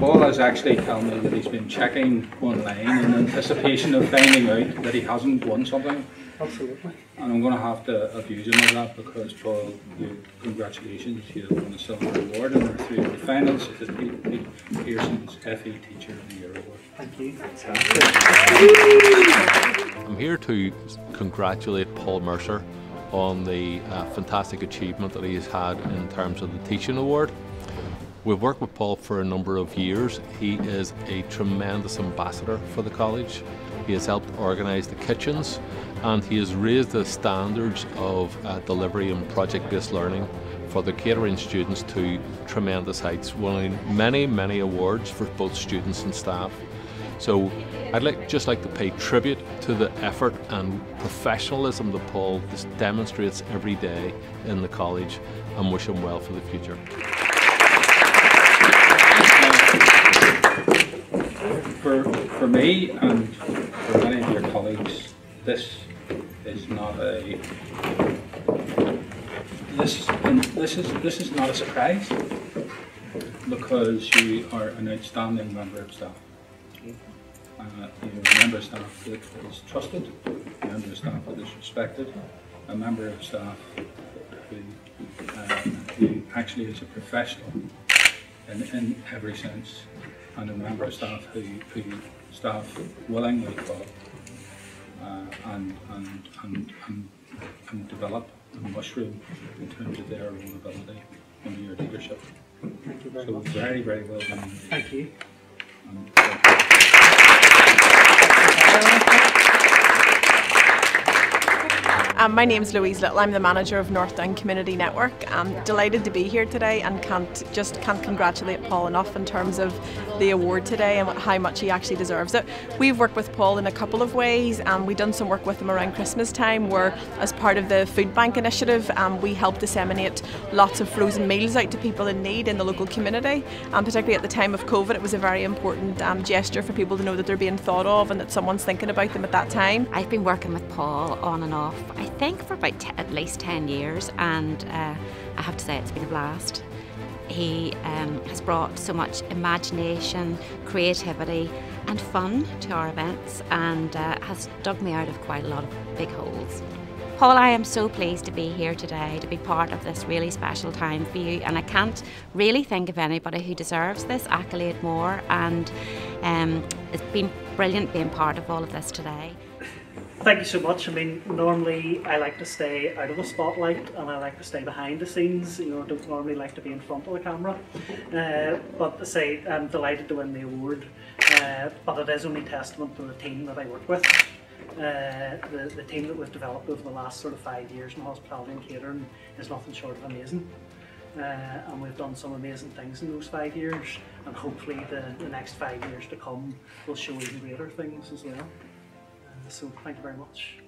Paul has actually told me that he's been checking online in anticipation of finding out that he hasn't won something. Absolutely. And I'm going to have to abuse him of that because, Paul, congratulations, you have won a silver award and we're through the finals at the Pearson's FE Teacher of the Year Award. Thank you. Fantastic. I'm here to congratulate Paul Mercer on the fantastic achievement that he has had in terms of the Teaching Award. We've worked with Paul for a number of years. He is a tremendous ambassador for the college. He has helped organise the kitchens and he has raised the standards of delivery and project-based learning for the catering students to tremendous heights, winning many, many awards for both students and staff. So I'd just like to pay tribute to the effort and professionalism that Paul just demonstrates every day in the college and wish him well for the future. For me and for many of your colleagues, this is not a surprise because you are an outstanding member of staff. You're a member of staff that is trusted, a member of staff that is respected, a member of staff who actually is a professional in every sense, and a member of staff who staff willingly follow and develop and mushroom in terms of their own ability under your leadership. Thank you very much. So very, very well done. Thank you. My name's Louise Little. I'm the manager of North Down Community Network. I'm delighted to be here today and can't congratulate Paul enough in terms of the award today and how much he actually deserves it. We've worked with Paul in a couple of ways, and we've done some work with him around Christmas time where, as part of the food bank initiative, we helped disseminate lots of frozen meals out to people in need in the local community, and particularly at the time of COVID it was a very important gesture for people to know that they're being thought of and that someone's thinking about them at that time. I've been working with Paul on and off, I think, for about at least 10 years, and I have to say it's been a blast. He has brought so much imagination, creativity and fun to our events, and has dug me out of quite a lot of big holes. Paul, I am so pleased to be here today, to be part of this really special time for you, and I can't really think of anybody who deserves this accolade more, and it's been brilliant being part of all of this today. Thank you so much. I mean, normally I like to stay out of the spotlight and I like to stay behind the scenes. You know, I don't normally like to be in front of the camera. But to say, I'm delighted to win the award. But it is only testament to the team that I work with. The team that we've developed over the last sort of 5 years in hospitality and catering is nothing short of amazing. And we've done some amazing things in those 5 years, and hopefully the next 5 years to come will show even greater things as well. So thank you very much.